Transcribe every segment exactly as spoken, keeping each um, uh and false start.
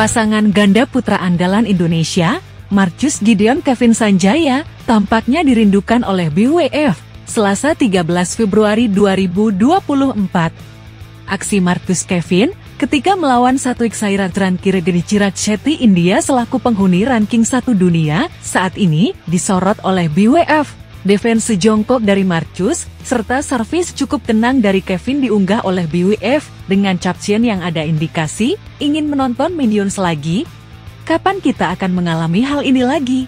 Pasangan ganda putra andalan Indonesia, Marcus Gideon Kevin Sanjaya, tampaknya dirindukan oleh B W F, Selasa tiga belas Februari dua ribu dua puluh empat. Aksi Marcus Kevin, ketika melawan Satwik Sairaj Rankiredi Chirag Shetty India selaku penghuni ranking satu dunia, saat ini disorot oleh B W F. Defense jongkok dari Marcus, serta servis cukup tenang dari Kevin diunggah oleh B W F, dengan caption yang ada indikasi, ingin menonton Minions lagi? Kapan kita akan mengalami hal ini lagi?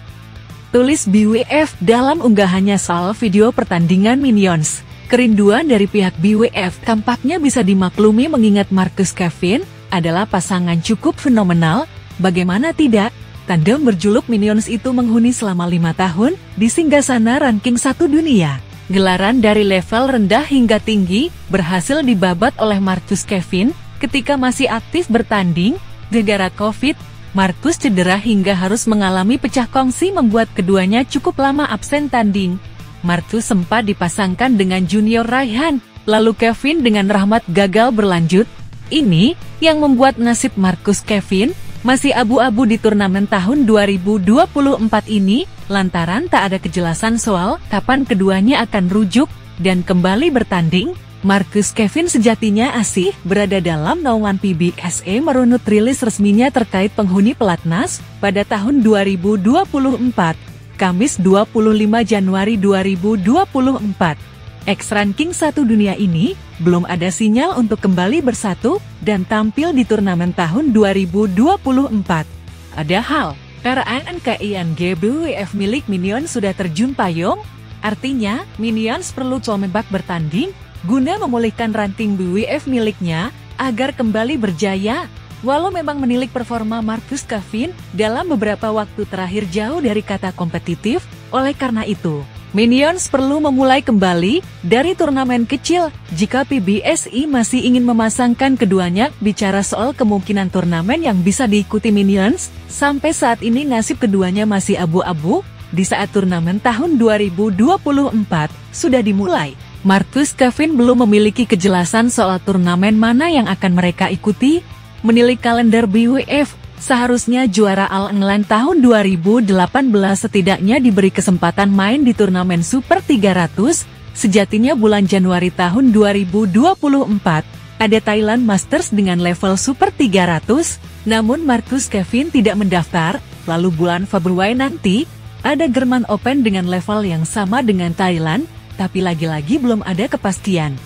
Tulis B W F dalam unggahannya soal video pertandingan Minions. Kerinduan dari pihak B W F tampaknya bisa dimaklumi mengingat Marcus Kevin adalah pasangan cukup fenomenal, bagaimana tidak? Tandem berjuluk Minions itu menghuni selama lima tahun di singgasana ranking satu dunia. Gelaran dari level rendah hingga tinggi berhasil dibabat oleh Marcus Kevin ketika masih aktif bertanding. Gegara COVID, Marcus cedera hingga harus mengalami pecah kongsi membuat keduanya cukup lama absen tanding. Marcus sempat dipasangkan dengan Junior Raihan, lalu Kevin dengan Rahmat gagal berlanjut. Ini yang membuat nasib Marcus Kevin masih abu-abu di turnamen tahun dua ribu dua puluh empat ini, lantaran tak ada kejelasan soal kapan keduanya akan rujuk dan kembali bertanding. Marcus Kevin sejatinya asih berada dalam naungan P B S A merunut rilis resminya terkait penghuni pelatnas pada tahun dua ribu dua puluh empat, Kamis dua puluh lima Januari dua ribu dua puluh empat. Ex-ranking satu dunia ini, belum ada sinyal untuk kembali bersatu, dan tampil di turnamen tahun dua ribu dua puluh empat. Padahal, R N K I N G B W F milik Minions sudah terjun payung, artinya, Minions perlu comeback bertanding, guna memulihkan ranting B W F miliknya, agar kembali berjaya. Walau memang menilik performa Marcus Kevin, dalam beberapa waktu terakhir jauh dari kata kompetitif, oleh karena itu, Minions perlu memulai kembali dari turnamen kecil jika P B S I masih ingin memasangkan keduanya. Bicara soal kemungkinan turnamen yang bisa diikuti Minions, sampai saat ini nasib keduanya masih abu-abu. Di saat turnamen tahun dua ribu dua puluh empat sudah dimulai, Marcus Kevin belum memiliki kejelasan soal turnamen mana yang akan mereka ikuti. Menilik kalender B W F, seharusnya juara All England tahun dua ribu delapan belas setidaknya diberi kesempatan main di turnamen Super tiga ratus, sejatinya bulan Januari tahun dua ribu dua puluh empat, ada Thailand Masters dengan level Super tiga ratus, namun Marcus Kevin tidak mendaftar, lalu bulan Februari nanti, ada German Open dengan level yang sama dengan Thailand, tapi lagi-lagi belum ada kepastian.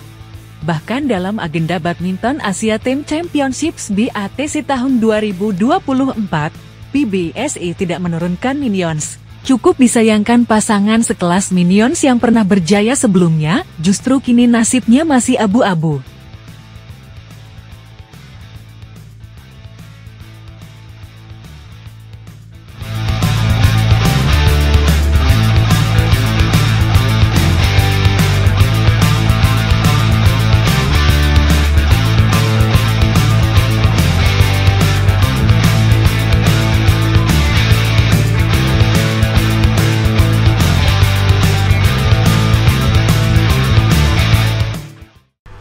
Bahkan dalam agenda Badminton Asia Team Championships B A T C tahun dua ribu dua puluh empat, P B S E tidak menurunkan Minions. Cukup disayangkan pasangan sekelas Minions yang pernah berjaya sebelumnya, justru kini nasibnya masih abu-abu.